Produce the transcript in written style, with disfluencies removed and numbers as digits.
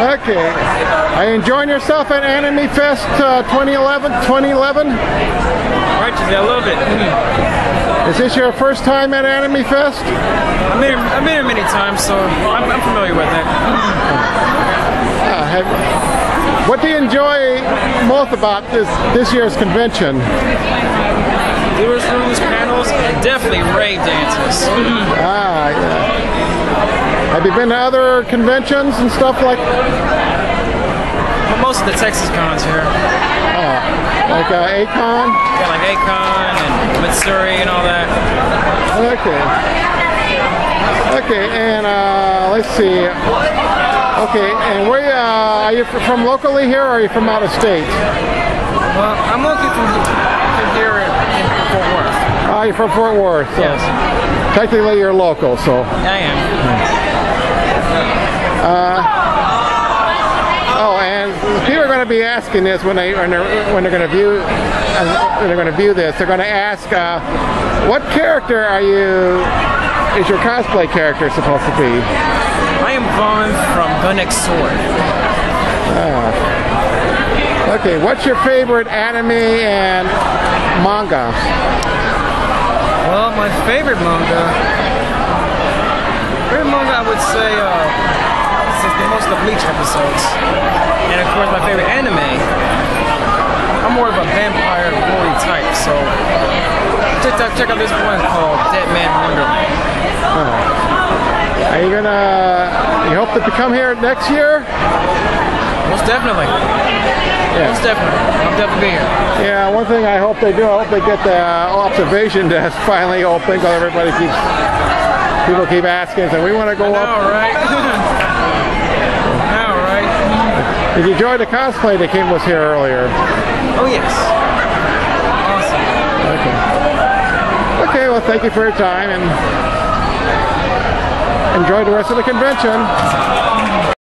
Okay. Are you enjoying yourself at Anime Fest 2011? Righteously, I love it. Is this your first time at Anime Fest? I've been here many times, so I'm familiar with it. What do you enjoy most about this year's convention? There was these panels, and definitely rave dances. Yeah. Have you been to other conventions and stuff like that? Well, most of the Texas cons here. Like Akon? Yeah, like Akon and Missouri and all that. Okay. Okay, and let's see. Okay, and where are you from locally here, or are you from out of state? Well, I'm locally from here. Fort Worth. Oh, you're from Fort Worth. So yes. Technically, you're local, so. I am. And people are going to be asking this when they're going to view this. They're going to ask, what character is your cosplay character supposed to be? I am Vaughn from Gunnick's Sword. Okay, what's your favorite anime and manga? Well, my favorite manga I would say most of the Bleach episodes, and of course my favorite anime. I'm more of a vampire glory type, so check out this one called Dead Man Wonderland. Are you gonna? You hope to come here next year? Most definitely. Yeah. Most definitely. I'm definitely here. Yeah, one thing I hope they do, I hope they get the observation desk finally open, because everybody keeps, people keep asking, so we want to go up. All right. All right. Did you enjoy the cosplay that was here earlier? Oh, yes. Awesome. Okay. Okay, well, thank you for your time, and enjoy the rest of the convention.